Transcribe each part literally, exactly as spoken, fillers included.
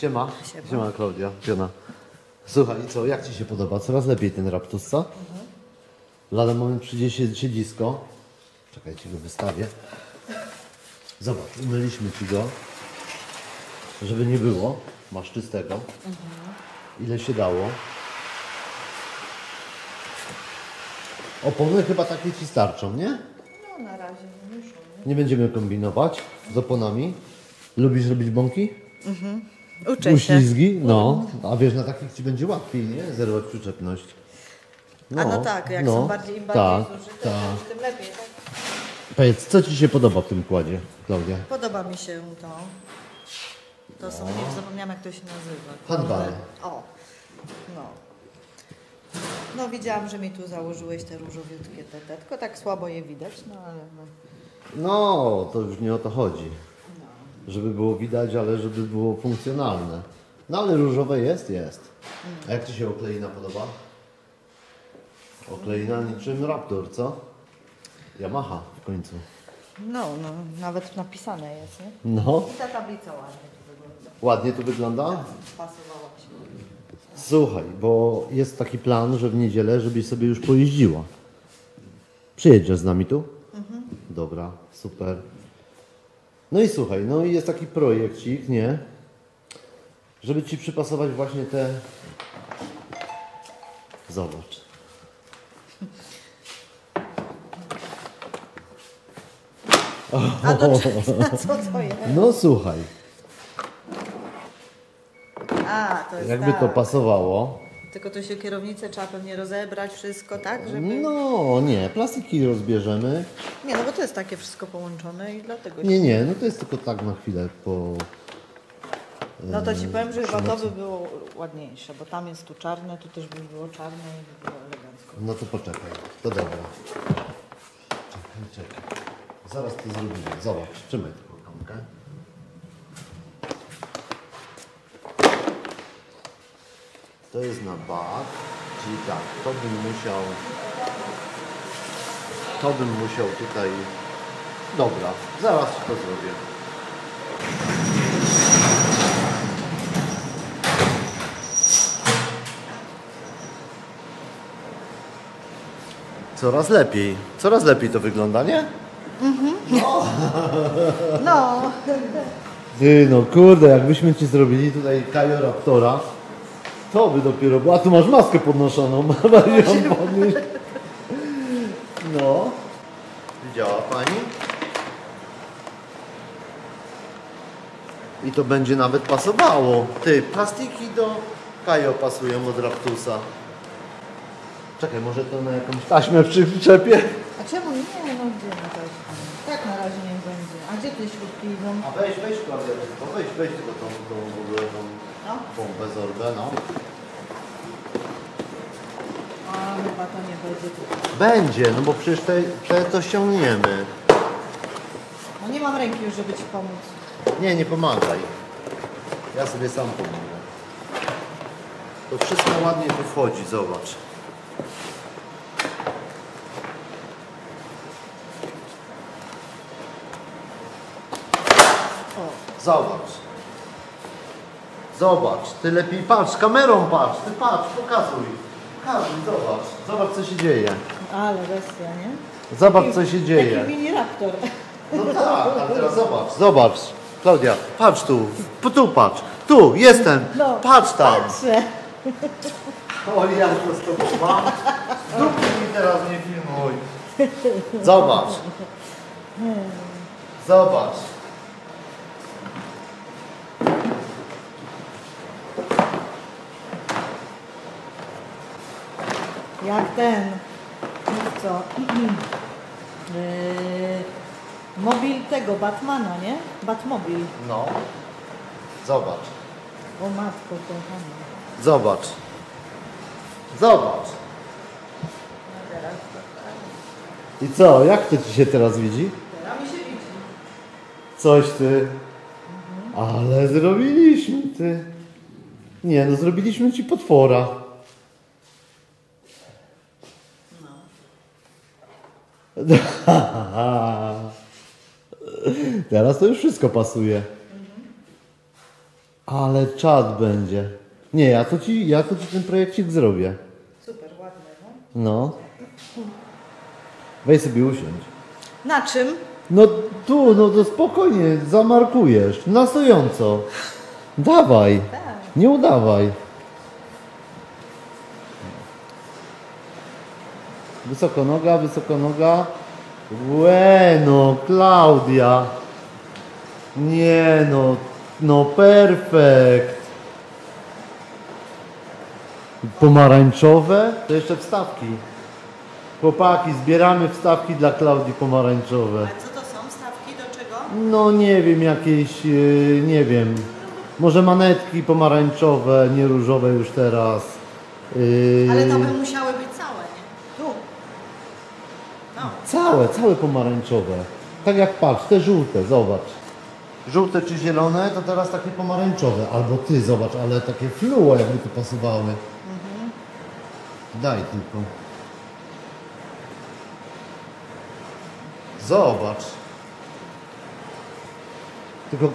Siema. Siema. Siema, Klaudia, Piona. Słuchaj, co, jak ci się podoba? Coraz lepiej ten Raptus, co? Mhm. Lada moment przyjdzie się siedzisko. Czekaj, ci go wystawię. Zobacz, umyliśmy ci go, żeby nie było. Masz czystego. Mhm. Ile się dało. Opony chyba takie ci starczą, nie? No, na razie nie muszą. Nie będziemy kombinować z oponami. Lubisz robić bąki? Mhm. Uczę się. Uślizgi? No. A wiesz, na takich ci będzie łatwiej, nie? Zerwać przyczepność. No, a no tak, jak no, są bardziej, im bardziej tak, zużyte, tak. tym lepiej, tak? Powiedz, co ci się podoba w tym kładzie, Klaudia? Podoba mi się to. To no. są, nie zapomniałam, jak to się nazywa. Handbale. O, no. No widziałam, że mi tu założyłeś te różowiutkie te, tylko tak słabo je widać, no ale... No, to już nie o to chodzi. No. Żeby było widać, ale żeby było funkcjonalne. No ale różowe jest, jest. Mm. A jak ci się okleina podoba? Okleina niczym Raptor, co? Yamaha w końcu. No, no nawet napisane jest, nie? No. I ta tablica ładnie tu wygląda. Ładnie tu wygląda? Tak, pasowała się. Słuchaj, bo jest taki plan, że w niedzielę, żebyś sobie już pojeździła. Przyjedziesz z nami tu? Mhm. Dobra, super. No i słuchaj, no i jest taki projekcik, nie? Żeby ci przypasować właśnie te... Zobacz. A do czego? Co to jest? No słuchaj. A, to jest jakby tak. to pasowało. Tylko to się kierownicę trzeba pewnie rozebrać, wszystko, tak? Żeby... No nie, plastiki rozbierzemy. Nie, no bo to jest takie wszystko połączone i dlatego... Nie, się... nie, no to jest tylko tak na chwilę po... No to ci powiem, że chyba to by było ładniejsze, bo tam jest tu czarne, tu też by było czarne i by było elegancko. No to poczekaj, to dobra. Czekaj, czekaj. Zaraz to zrobimy, zobacz, trzymaj tylko kątkę. To jest na bak, czyli tak, to bym musiał, to bym musiał tutaj, dobra, zaraz to zrobię. Coraz lepiej, coraz lepiej to wygląda, nie? Mhm. No. No. Ty, no kurde, jakbyśmy ci zrobili tutaj Kajo Raptora. To by dopiero było. A tu masz maskę podnoszoną. No. Widziała pani? I to będzie nawet pasowało. Ty, plastiki do Kajo pasują od Raptusa. Czekaj, może to na jakąś taśmę przyczepię? A czemu nie? No gdzie na taśmę? Tak na razie nie będzie. A gdzie te śrubki idą? A weź, weź to, weź, weź tylko tą, tą w ogóle tą. No. Bombę z orbę, no. A chyba to nie będzie tutaj. Będzie, no bo przecież te, te to ściągniemy. No nie mam ręki już, żeby ci pomóc. Nie, nie pomagaj. Ja sobie sam pomogę. To wszystko ładnie tu wchodzi, zobacz. O. Zobacz. Zobacz, ty lepiej patrz, kamerą patrz, ty patrz, pokazuj, pokazuj, zobacz, zobacz co się dzieje. Ale bestia, nie? Zobacz taki, co się dzieje. Taki mini Raptor. No tak, a teraz zobacz, zobacz, Klaudia, patrz tu, tu patrz, tu, jestem, no, patrz tam. Patrzę. O, ja to z tobą mam, dupki mi teraz nie filmuj. Zobacz, zobacz. Jak ten, co, yy, mobil tego, Batmana, nie? Batmobil. No, zobacz. O matko, kochana. Zobacz. Zobacz. I co, jak to ci się teraz widzi? Teraz mi się widzi. Coś ty, mhm. ale zrobiliśmy ty. Nie, no zrobiliśmy ci potwora. Teraz to już wszystko pasuje. Ale czad będzie. Nie, ja to ci, ja to ci ten projekcik zrobię. Super, ładne, no. No. Weź sobie usiądź. Na czym? No tu, no to spokojnie, zamarkujesz. Na stojąco. Dawaj. Tak. Nie udawaj. Wysoko noga, wysoko noga. Bueno, Klaudia. Nie no, no perfekt. Pomarańczowe? To jeszcze wstawki. Chłopaki, zbieramy wstawki dla Klaudii pomarańczowe. A co to są? Wstawki do czego? No nie wiem, jakieś, yy, nie wiem. Może manetki pomarańczowe, nie różowe już teraz. Yy... Ale to by musiały być całe, nie? Tu. No. Całe, całe pomarańczowe. Tak jak patrz, te żółte, zobacz. Żółte czy zielone, to teraz takie pomarańczowe. Albo ty, zobacz, ale takie fluo jakby tu pasowały. Mhm. Daj tylko. Zobacz. Tylko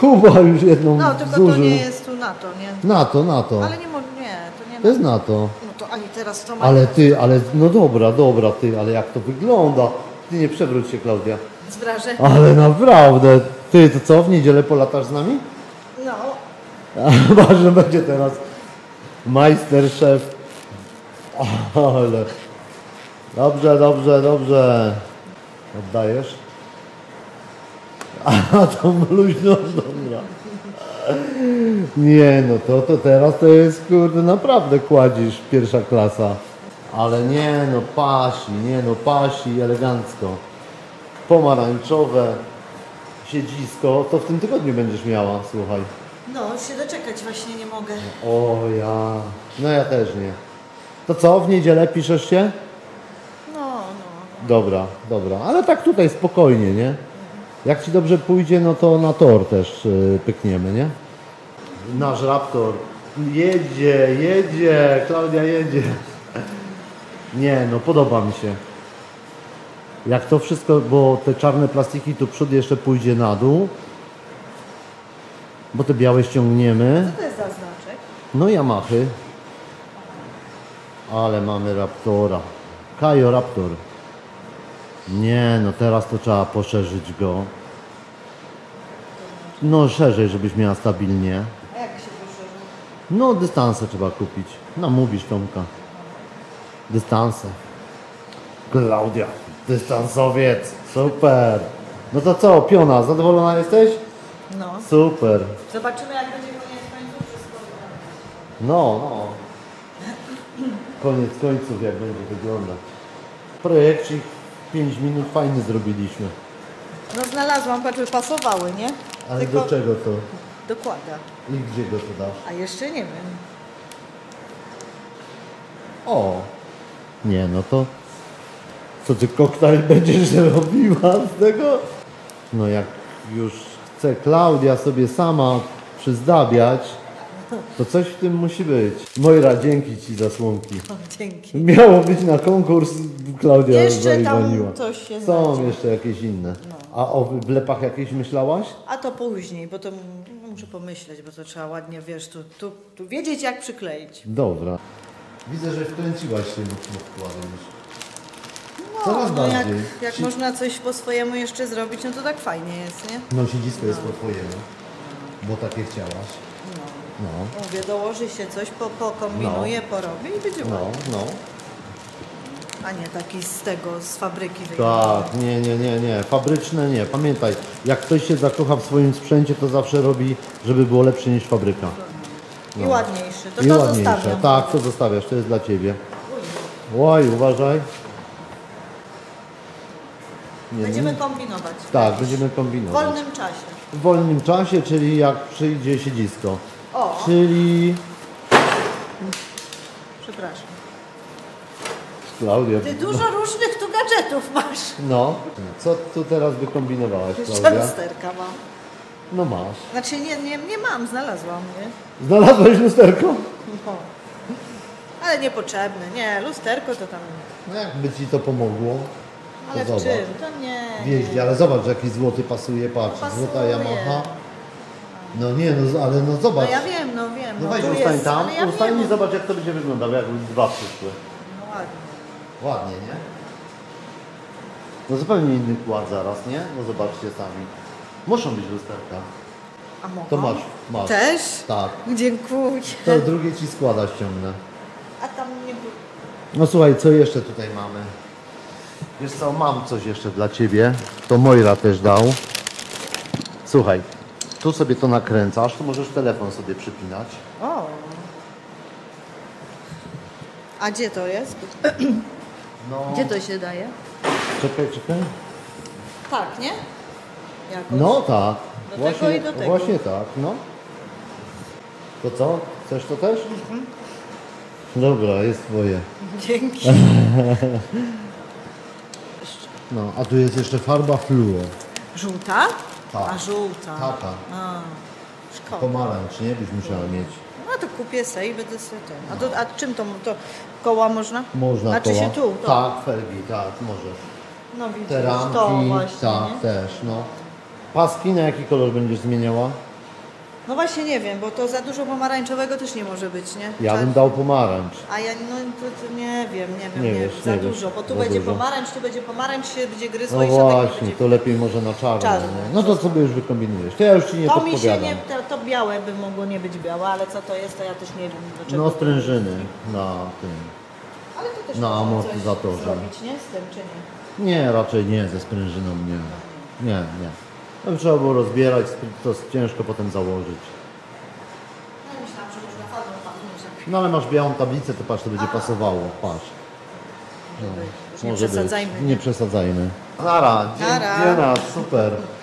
Kuba już jedną zużył. No, tylko zużył. To nie jest tu na to, nie? Na to, na to. Ale nie, nie, to nie. To jest na to. No to ani teraz to ma. Ale ty, ale no dobra, dobra, ty, ale jak to wygląda. Ty nie przewróć się, Klaudia. Zbrażę. Ale naprawdę. Ty, to co, w niedzielę polatasz z nami? No. A że będzie teraz majsterszef. Ale... Dobrze, dobrze, dobrze. Oddajesz? A tam luźno, dobra. Nie no, to, to teraz to jest, kurde, naprawdę kładzisz pierwsza klasa. Ale nie no, pasi, nie no, pasi elegancko. Pomarańczowe. Siedzisko, to w tym tygodniu będziesz miała, słuchaj. No, się doczekać właśnie nie mogę. O ja, no ja też nie. To co, w niedzielę piszesz się? No, no. Dobra, dobra, ale tak tutaj spokojnie, nie? Jak ci dobrze pójdzie, no to na tor też pykniemy, nie? Nasz Raptor jedzie, jedzie, Klaudia jedzie. Nie, no podoba mi się. Jak to wszystko, bo te czarne plastiki tu przód jeszcze pójdzie na dół, bo te białe ściągniemy. Co to jest za znaczek? No Yamahy. Ale mamy Raptora. Kajo Raptor. Nie, no teraz to trzeba poszerzyć go. No szerzej, żebyś miała stabilnie. A jak się poszerzy? No dystansę trzeba kupić. Namówisz Tomka. Dystansę. Klaudia. Dystansowiec, super. No to co, piona, zadowolona jesteś? No. Super. Zobaczymy, jak będzie koniec końców wszystko. No, no. Koniec końców, jak będzie wyglądać. Projekcik pięć minut fajny zrobiliśmy. No znalazłam, patrzę, pasowały, nie? Ale tylko... do czego to? Dokłada. I gdzie go to dasz? A jeszcze nie wiem. O. Nie, no to... Co ty koktajl będziesz robiła z tego? No jak już chce Klaudia sobie sama przyzdabiać, to coś w tym musi być. Moira, dzięki ci za słomki. O, dzięki. Miało być na konkurs, Klaudia jeszcze tam coś się Są znaczy. jeszcze jakieś inne. No. A o wlepach jakieś myślałaś? A to później, bo to muszę pomyśleć, bo to trzeba ładnie, wiesz, tu, tu, tu wiedzieć jak przykleić. Dobra. Widzę, że wkręciłaś się mocno wkładem. No, no jak, jak si można coś po swojemu jeszcze zrobić, no to tak fajnie jest, nie? No siedzisko no. jest po twojemu, bo takie chciałaś. No. no. Mówię, dołoży się coś, po, pokombinuję, no. porobię i będzie ładnie. No, no. A nie taki z tego, z fabryki wyjechany. Tak, nie, nie, nie, nie. Fabryczne nie. Pamiętaj, jak ktoś się zakocha w swoim sprzęcie, to zawsze robi, żeby było lepsze niż fabryka. No. I ładniejsze. To I to ładniejsze. Zostawiam. Tak, to zostawiasz, to jest dla ciebie. Oj, uważaj. Nie, będziemy kombinować. Tak, będziemy kombinować. W wolnym czasie. W wolnym czasie, czyli jak przyjdzie siedzisko. O! Czyli... Przepraszam. Klaudia... Ty dużo no. różnych tu gadżetów masz. No. Co tu teraz wykombinowałaś, Klaudia? Lusterka mam. No masz. Znaczy nie, nie, nie mam, znalazłam, nie? Znalazłaś lusterko? No. Ale niepotrzebne, nie. Lusterko to tam... No jakby ci to pomogło. Ale zobacz. w czym? To nie... W jeździe, ale zobacz, jaki złoty pasuje, patrz, no pasuje. Złota Yamaha. No nie, no ale no zobacz. No ja wiem, no wiem. No, no weź ustań jest, tam, ja ustań wiem. I zobacz, jak to będzie wyglądało, jak dwa przyszły. No ładnie. Ładnie, nie? No zupełnie inny kład zaraz, nie? No zobaczcie sami. Muszą być lusterka. A mogą? To masz, masz. Też? Tak. Dziękuję. To drugie ci składa ściągnę. A tam nie było. No słuchaj, co jeszcze tutaj mamy? Wiesz co, mam coś jeszcze dla ciebie. To Moira też dał. Słuchaj, tu sobie to nakręcasz, tu możesz telefon sobie przypinać. O. A gdzie to jest? No. Gdzie to się daje? Czekaj, czekaj. Tak, nie? Jakoś. No tak. Do właśnie, tego i do tego. Właśnie tak, no. To co? Chcesz to też? Mhm. Dobra, jest twoje. Dzięki. No, a tu jest jeszcze farba fluo. Żółta? Tak. A żółta. Taka. A, szkoda. Pomarańcz, nie? Byś musiała mieć. No to kupię se i będę sobie ten. A, to, a czym to, to? Koła można? Można znaczy koła. Się tu? To. Tak, felgi, tak, możesz. No widzisz, te ramki, to właśnie, tak, nie? Też, no. Paski na jaki kolor będziesz zmieniała? No właśnie nie wiem, bo to za dużo pomarańczowego też nie może być, nie? Ja tak? bym dał pomarańcz. A ja no, to, to nie wiem, nie wiem, nie, nie wiesz, za nie dużo, wiesz, bo tu będzie dużo. pomarańcz, tu będzie pomarańcz, się będzie gryzło no i właśnie, będzie... No to lepiej może na czarno, czarno. No to sobie już wykombinujesz, to ja już ci nie to podpowiadam. Mi się nie, to, to białe by mogło nie być białe, ale co to jest, to ja też nie wiem. Do czego no sprężyny na tym, ale to też na amortyzatorze. Zrobić, nie? Z tym, czy nie? Nie, raczej nie, ze sprężyną nie, nie, nie. No, trzeba było rozbierać, to ciężko potem założyć. No ja myślałam, że można farbą pachnąć. No ale masz białą tablicę, to patrz, to będzie A. pasowało. Patrz. No, może nie przesadzajmy. Być. Nie przesadzajmy. Nara, dzień, Nara. Dzień, dzień, super.